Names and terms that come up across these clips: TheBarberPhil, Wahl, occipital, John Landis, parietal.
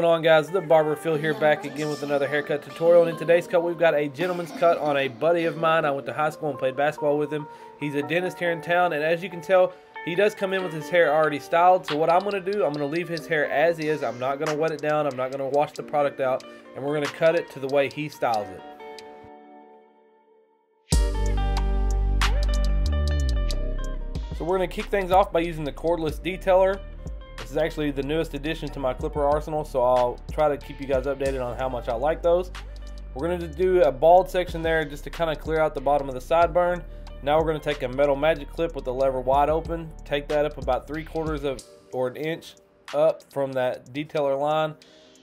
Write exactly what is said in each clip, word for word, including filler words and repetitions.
Going on, guys, the barber Phil here, back again with another haircut tutorial. And in today's cut, we've got a gentleman's cut on a buddy of mine. I went to high school and played basketball with him. He's a dentist here in town, and as you can tell, he does come in with his hair already styled. So what I'm going to do, I'm going to leave his hair as is. I'm not going to wet it down, I'm not going to wash the product out, and we're going to cut it to the way he styles it. So we're going to kick things off by using the cordless detailer. This is actually the newest addition to my clipper arsenal, so I'll try to keep you guys updated on how much I like those. We're going to do a bald section there just to kind of clear out the bottom of the sideburn. Now we're going to take a metal magic clip with the lever wide open, take that up about three quarters of or an inch up from that detailer line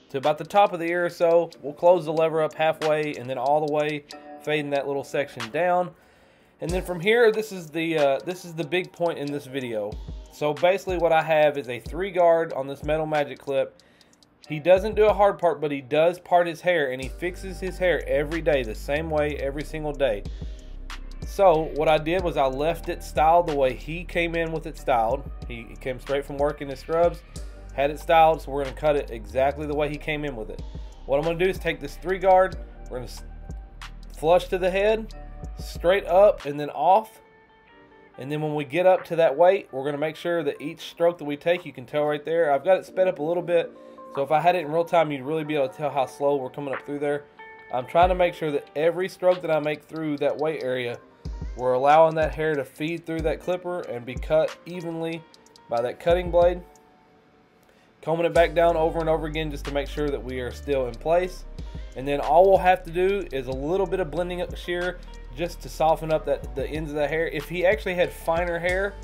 to about the top of the ear or so. We'll close the lever up halfway and then all the way fading that little section down. And then from here, this is the uh, this is the big point in this video. So basically what I have is a three guard on this metal magic clip. He doesn't do a hard part, but he does part his hair, and he fixes his hair every day, the same way every single day. So what I did was I left it styled the way he came in with it styled. He came straight from work in his scrubs, had it styled, so we're gonna cut it exactly the way he came in with it. What I'm gonna do is take this three guard, we're gonna flush to the head, straight up and then off. And then when we get up to that weight, we're going to make sure that each stroke that we take, you can tell right there, I've got it sped up a little bit. So if I had it in real time, you'd really be able to tell how slow we're coming up through there. I'm trying to make sure that every stroke that I make through that weight area, we're allowing that hair to feed through that clipper and be cut evenly by that cutting blade. Combing it back down over and over again just to make sure that we are still in place. And then all we'll have to do is a little bit of blending up the shear just to soften up that the ends of the hair. If he actually had finer hair,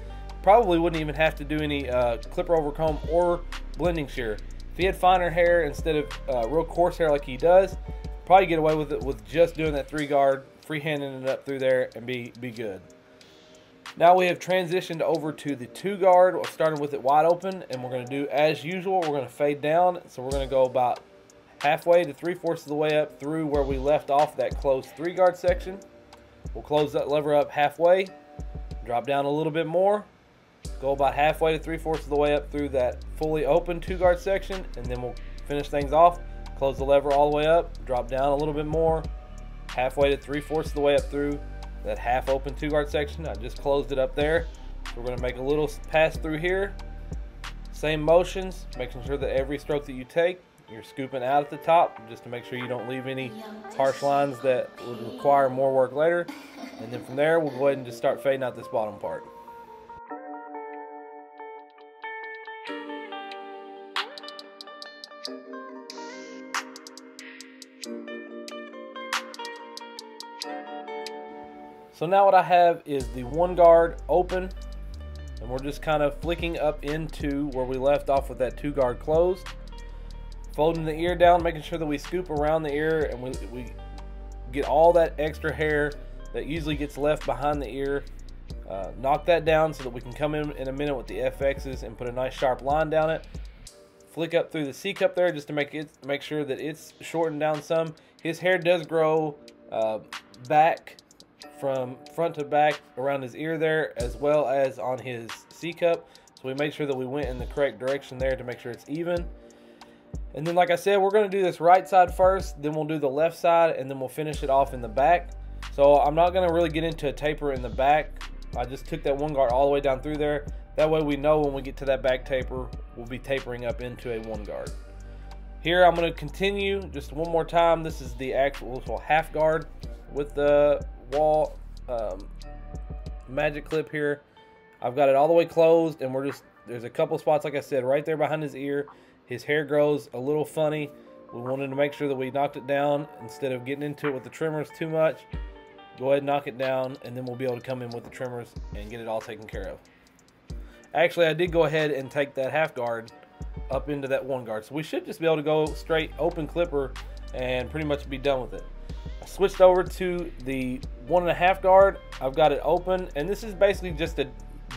probably wouldn't even have to do any uh, clipper over comb or blending shear. If he had finer hair instead of uh, real coarse hair like he does, probably get away with it with just doing that three guard, freehanding it up through there, and be be good. Now we have transitioned over to the two guard. We're starting with it wide open, and we're going to do as usual. We're going to fade down, so we're going to go about halfway to three fourths of the way up through where we left off that closed three guard section. We'll close that lever up halfway, drop down a little bit more, go about halfway to three-fourths of the way up through that fully open two-guard section, and then we'll finish things off, close the lever all the way up, drop down a little bit more, halfway to three-fourths of the way up through that half-open two-guard section. I just closed it up there. We're going to make a little pass through here. Same motions, making sure that every stroke that you take, you're scooping out at the top just to make sure you don't leave any harsh lines that would require more work later. And then from there, we'll go ahead and just start fading out this bottom part. So now what I have is the one guard open, and we're just kind of flicking up into where we left off with that two guard closed. Folding the ear down, making sure that we scoop around the ear and we, we get all that extra hair that usually gets left behind the ear. Uh, knock that down so that we can come in in a minute with the F X's and put a nice sharp line down it. Flick up through the C-cup there just to make it make sure that it's shortened down some. His hair does grow uh, back from front to back around his ear there, as well as on his C-cup. So we made sure that we went in the correct direction there to make sure it's even. And then, like I said, we're going to do this right side first, then we'll do the left side, and then we'll finish it off in the back. So I'm not going to really get into a taper in the back. I just took that one guard all the way down through there. That way we know when we get to that back taper, we'll be tapering up into a one guard. Here I'm going to continue just one more time. This is the actual half guard with the Wahl um, magic clip here. I've got it all the way closed, and we're just, there's a couple spots, like I said, right there behind his ear. His hair grows a little funny. We wanted to make sure that we knocked it down instead of getting into it with the trimmers too much. Go ahead and knock it down, and then we'll be able to come in with the trimmers and get it all taken care of. Actually, I did go ahead and take that half guard up into that one guard. So we should just be able to go straight open clipper and pretty much be done with it. I switched over to the one and a half guard. I've got it open, and this is basically just a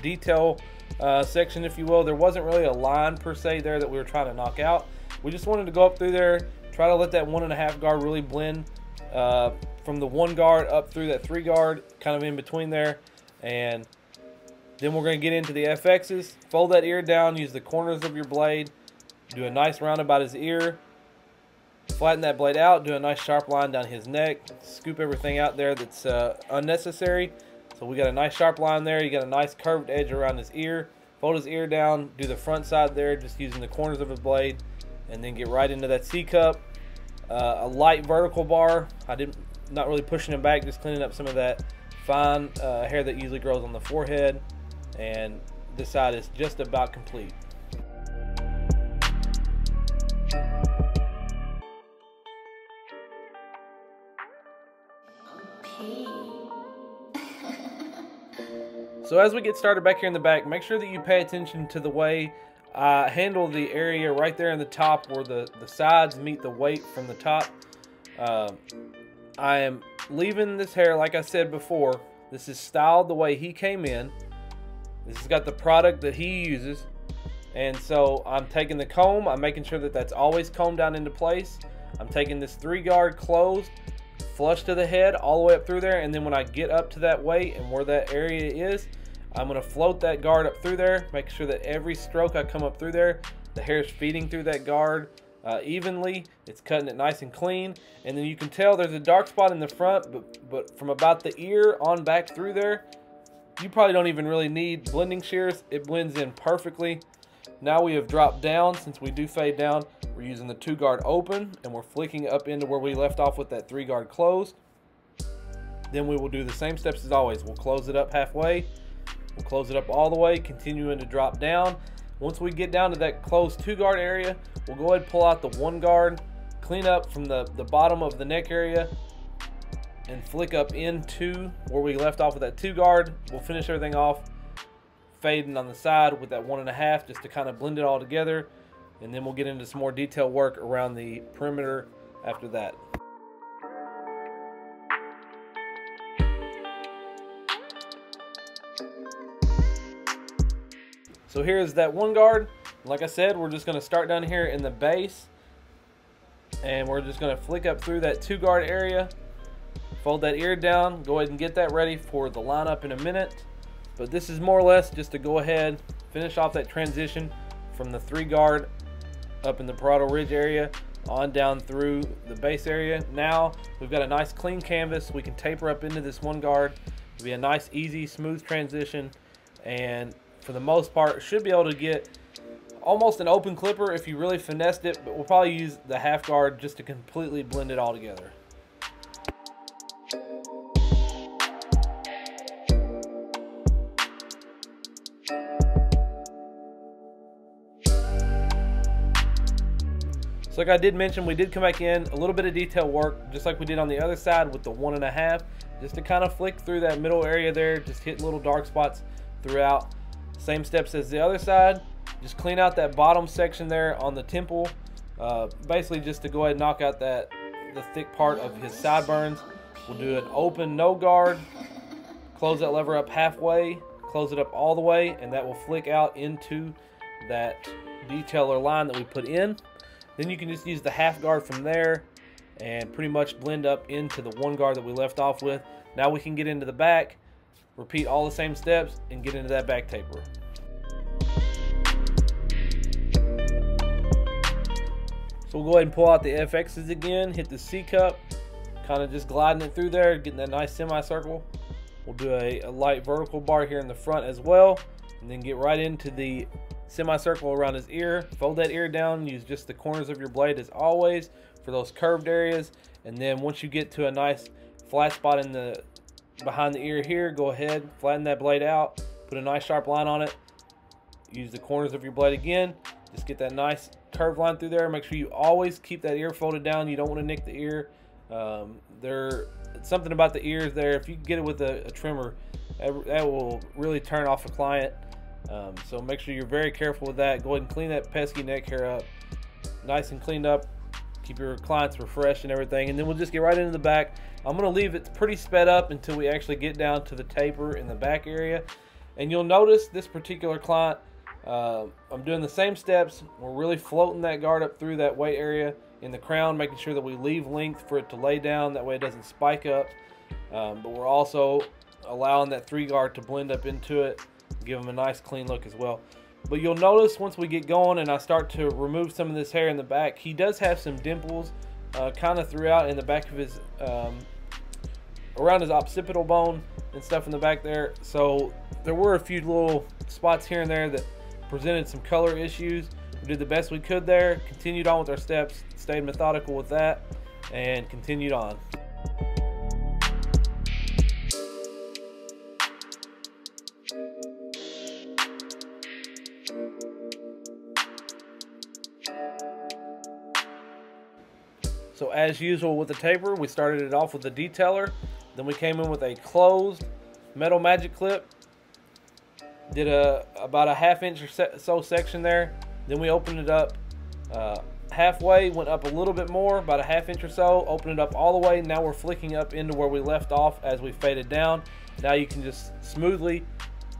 detail uh, section, if you will. There wasn't really a line per se there that we were trying to knock out. We just wanted to go up through there, try to let that one and a half guard really blend uh, from the one guard up through that three guard, kind of in between there. And then we're going to get into the F X's, fold that ear down, use the corners of your blade, do a nice round about his ear, flatten that blade out, do a nice sharp line down his neck, scoop everything out there that's uh, unnecessary. So we got a nice sharp line there, you got a nice curved edge around his ear, fold his ear down, do the front side there, just using the corners of his blade, and then get right into that C-cup. Uh, a light vertical bar, I didn't, not really pushing him back, just cleaning up some of that fine uh, hair that usually grows on the forehead, and this side is just about complete. So as we get started back here in the back, make sure that you pay attention to the way I handle the area right there in the top where the, the sides meet the weight from the top. Uh, I am leaving this hair, like I said before, this is styled the way he came in. This has got the product that he uses. And so I'm taking the comb, I'm making sure that that's always combed down into place. I'm taking this three guard closed, flush to the head, all the way up through there, and then when I get up to that weight and where that area is, I'm gonna float that guard up through there, make sure that every stroke I come up through there, the hair is feeding through that guard uh, evenly, it's cutting it nice and clean, and then you can tell there's a dark spot in the front, but, but from about the ear on back through there, you probably don't even really need blending shears, it blends in perfectly. Now we have dropped down, since we do fade down, we're using the two guard open and we're flicking up into where we left off with that three guard closed. Then we will do the same steps as always. We'll close it up halfway, we'll close it up all the way, continuing to drop down. Once we get down to that closed two guard area, we'll go ahead and pull out the one guard, clean up from the, the bottom of the neck area and flick up into where we left off with that two guard. We'll finish everything off fading on the side with that one and a half just to kind of blend it all together, and then we'll get into some more detail work around the perimeter after that. So here is that one guard. Like I said, we're just going to start down here in the base and we're just going to flick up through that two guard area, fold that ear down, go ahead and get that ready for the lineup in a minute. But this is more or less just to go ahead, finish off that transition from the three guard up in the parietal ridge area on down through the base area. Now we've got a nice clean canvas. We can taper up into this one guard. It'll be a nice, easy, smooth transition. And for the most part, should be able to get almost an open clipper if you really finessed it, but we'll probably use the half guard just to completely blend it all together. So like I did mention, we did come back in, a little bit of detail work, just like we did on the other side with the one and a half, just to kind of flick through that middle area there, just hit little dark spots throughout. Same steps as the other side, just clean out that bottom section there on the temple, uh, basically just to go ahead and knock out that the thick part of his sideburns. We'll do an open no guard, close that lever up halfway, close it up all the way, and that will flick out into that detailer line that we put in. Then you can just use the half guard from there and pretty much blend up into the one guard that we left off with. Now we can get into the back, repeat all the same steps, and get into that back taper. So we'll go ahead and pull out the F X's again, hit the C-cup, kind of just gliding it through there, getting that nice semicircle. We'll do a, a light vertical bar here in the front as well, and then get right into the semicircle around his ear, fold that ear down, use just the corners of your blade as always for those curved areas, and then once you get to a nice flat spot in the behind the ear here, go ahead, flatten that blade out, put a nice sharp line on it, use the corners of your blade again, just get that nice curved line through there. Make sure you always keep that ear folded down, you don't want to nick the ear. Um, there, something about the ears there, if you can get it with a, a trimmer, that, that will really turn off a client. Um, so make sure you're very careful with that. Go ahead and clean that pesky neck hair up, nice and cleaned up, keep your clients refreshed and everything, and then we'll just get right into the back. I'm gonna leave it pretty sped up until we actually get down to the taper in the back area, and you'll notice this particular client, uh, I'm doing the same steps. We're really floating that guard up through that weight area in the crown, making sure that we leave length for it to lay down, that way it doesn't spike up, um, but we're also allowing that three guard to blend up into it, give them a nice clean look as well. But you'll notice once we get going and I start to remove some of this hair in the back, he does have some dimples uh, kind of throughout in the back of his, um, around his occipital bone and stuff in the back there. So there were a few little spots here and there that presented some color issues. We did the best we could there, continued on with our steps, stayed methodical with that, and continued on. So as usual with the taper, we started it off with the detailer, then we came in with a closed metal magic clip, did a about a half inch or so section there, then we opened it up uh, halfway, went up a little bit more, about a half inch or so, opened it up all the way. Now we're flicking up into where we left off as we faded down. Now you can just smoothly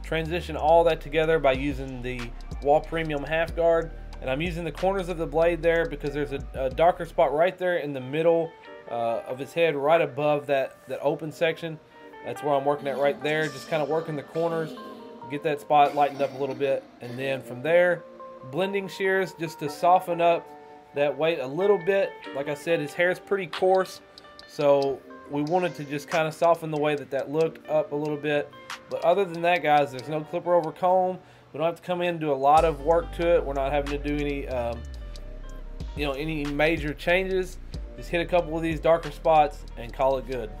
transition all that together by using the Wahl Premium half guard. And I'm using the corners of the blade there because there's a, a darker spot right there in the middle uh, of his head, right above that, that open section. That's where I'm working at right there. Just kind of working the corners, get that spot lightened up a little bit. And then from there, blending shears just to soften up that weight a little bit. Like I said, his hair is pretty coarse. So we wanted to just kind of soften the way that that looked up a little bit. But other than that, guys, there's no clipper over comb. We don't have to come in and do a lot of work to it. We're not having to do any, um, you know, any major changes. Just hit a couple of these darker spots and call it good.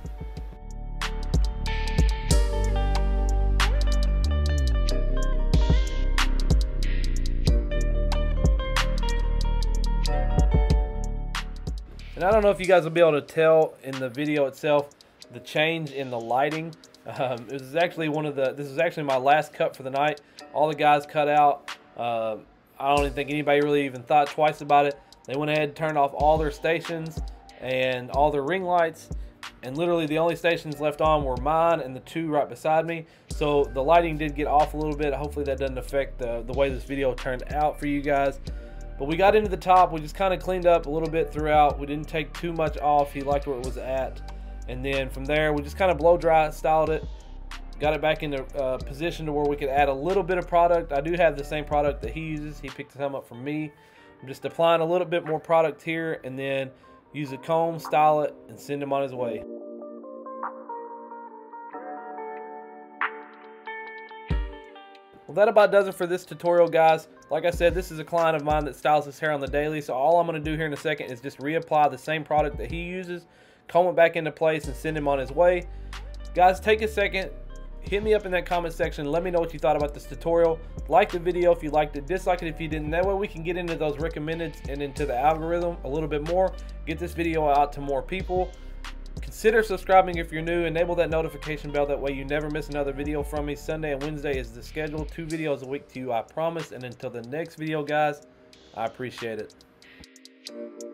And I don't know if you guys will be able to tell in the video itself the change in the lighting. Um, it was actually one of the, this is actually my last cut for the night. All the guys cut out. Uh, I don't even think anybody really even thought twice about it. They went ahead and turned off all their stations and all their ring lights. And literally the only stations left on were mine and the two right beside me. So the lighting did get off a little bit. Hopefully that doesn't affect the, the way this video turned out for you guys. But we got into the top. We just kind of cleaned up a little bit throughout. We didn't take too much off. He liked where it was at. And then from there, we just kind of blow dry styled it, got it back into uh, position to where we could add a little bit of product. I do have the same product that he uses. He picked some up from me. I'm just applying a little bit more product here and then use a comb, style it, and send him on his way. Well, that about does it for this tutorial, guys. Like I said, this is a client of mine that styles his hair on the daily. So all I'm gonna do here in a second is just reapply the same product that he uses, comb it back into place, and send him on his way. Guys, take a second, hit me up in that comment section. Let me know what you thought about this tutorial. Like the video if you liked it, dislike it if you didn't. That way we can get into those recommendeds and into the algorithm a little bit more, get this video out to more people. Consider subscribing if you're new, enable that notification bell, that way you never miss another video from me. Sunday and Wednesday is the schedule, two videos a week to you, I promise. And until the next video, guys, I appreciate it.